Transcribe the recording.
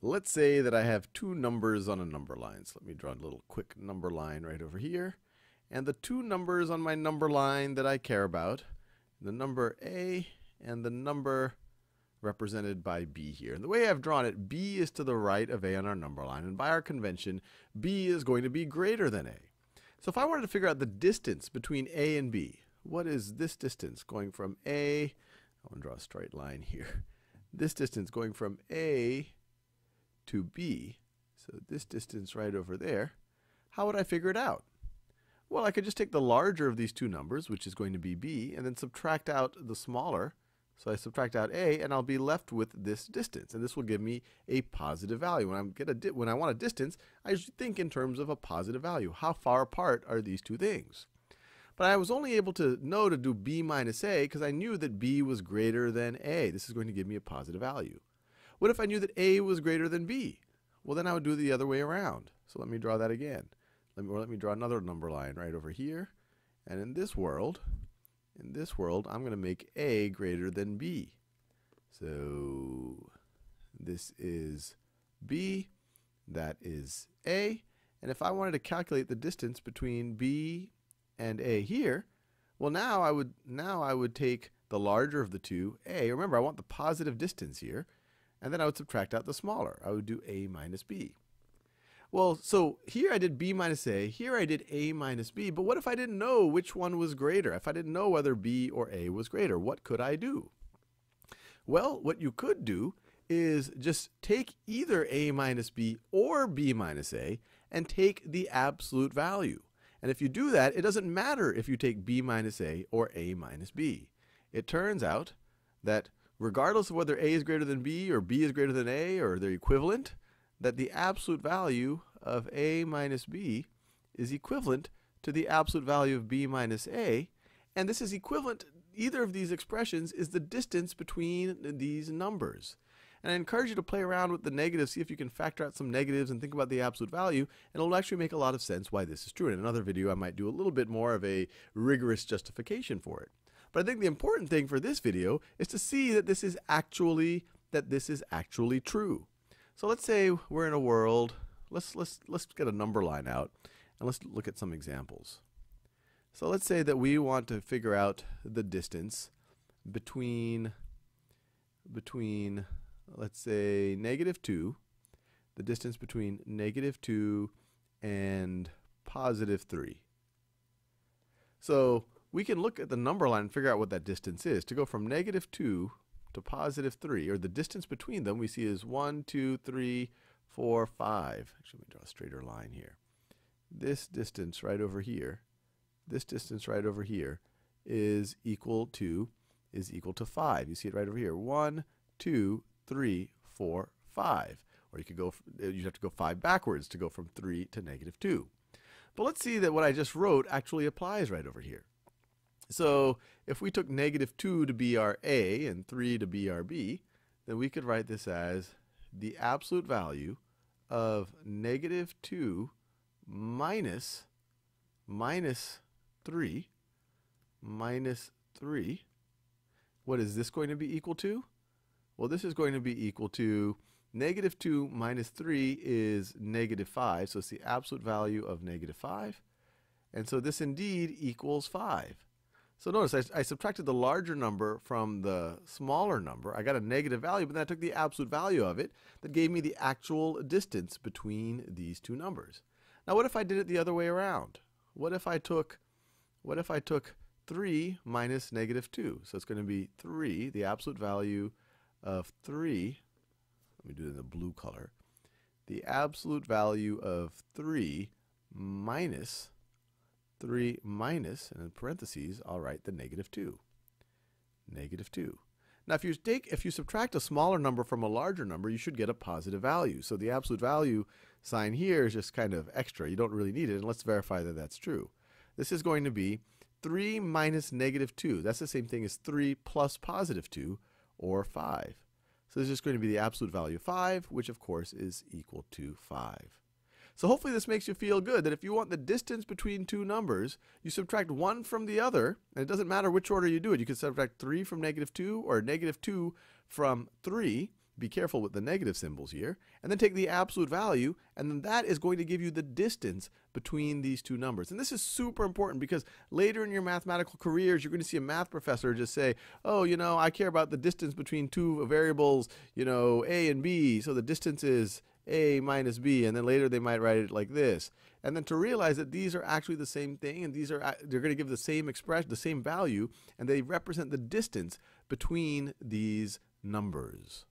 Let's say that I have two numbers on a number line. So let me draw a little quick number line right over here. And the two numbers on my number line that I care about, the number A and the number represented by B here. And the way I've drawn it, B is to the right of A on our number line. And by our convention, B is going to be greater than A. So if I wanted to figure out the distance between A and B, what is this distance going from A, I want to draw a straight line here, this distance going from A to B, so this distance right over there, how would I figure it out? Well, I could just take the larger of these two numbers, which is going to be B, and then subtract out the smaller. So I subtract out A, and I'll be left with this distance. And this will give me a positive value. When I want a distance, I usually think in terms of a positive value. How far apart are these two things? But I was only able to know to do B minus A because I knew that B was greater than A. This is going to give me a positive value. What if I knew that A was greater than B? Well, then I would do the other way around. So let me draw that again. Let me draw another number line right over here. And in this world, I'm going to make A greater than B. So this is B, that is A. And if I wanted to calculate the distance between B and A here, well, now I would take the larger of the two, A. Remember, I want the positive distance here. And then I would subtract out the smaller. I would do A minus B. Well, so here I did B minus A, here I did A minus B, but what if I didn't know which one was greater? If I didn't know whether B or A was greater, what could I do? Well, what you could do is just take either A minus B or B minus A and take the absolute value. And if you do that, it doesn't matter if you take B minus A or A minus B. It turns out that regardless of whether A is greater than B or B is greater than A or they're equivalent, that the absolute value of A minus B is equivalent to the absolute value of B minus A. And this is equivalent, either of these expressions is the distance between these numbers. And I encourage you to play around with the negatives, see if you can factor out some negatives and think about the absolute value, and it'll actually make a lot of sense why this is true. In another video I might do a little bit more of a rigorous justification for it. But I think the important thing for this video is to see that this is actually true. So let's say we're in a world, let's get a number line out and let's look at some examples. So let's say that we want to figure out the distance between let's say -2, the distance between -2 and +3. So we can look at the number line and figure out what that distance is. To go from -2 to +3, or the distance between them, we see is 1, 2, 3, 4, 5. Actually, let me draw a straighter line here. This distance right over here, is equal to 5. You see it right over here, 1, 2, 3, 4, 5. Or you'd have to go 5 backwards to go from 3 to -2. But let's see that what I just wrote actually applies right over here. So if we took -2 to be our A and 3 to be our B, then we could write this as the absolute value of -2 minus 3. What is this going to be equal to? Well, this is going to be equal to -2 minus 3 is -5. So it's the absolute value of -5. And so this indeed equals 5. So notice I subtracted the larger number from the smaller number. I got a negative value, but then I took the absolute value of it that gave me the actual distance between these two numbers. Now what if I did it the other way around? What if I took 3 minus -2? So it's going to be 3, the absolute value of 3. Let me do it in the blue color. The absolute value of 3 minus, and in parentheses, I'll write the -2. Now if you subtract a smaller number from a larger number, you should get a positive value. So the absolute value sign here is just kind of extra. You don't really need it, and let's verify that that's true. This is going to be 3 minus -2. That's the same thing as 3 plus +2, or 5. So this is going to be the absolute value of 5, which of course is equal to 5. So hopefully this makes you feel good that if you want the distance between two numbers, you subtract one from the other, and it doesn't matter which order you do it. You can subtract 3 from -2 or -2 from 3. be careful with the negative symbols here, and then take the absolute value, and then that is going to give you the distance between these two numbers. And this is super important because later in your mathematical careers, you're going to see a math professor just say, oh, you know, I care about the distance between two variables, you know, a and b, so the distance is a minus b, and then later they might write it like this. And then to realize that these are actually the same thing, and these are, they're going to give the same expression, the same value, and they represent the distance between these numbers.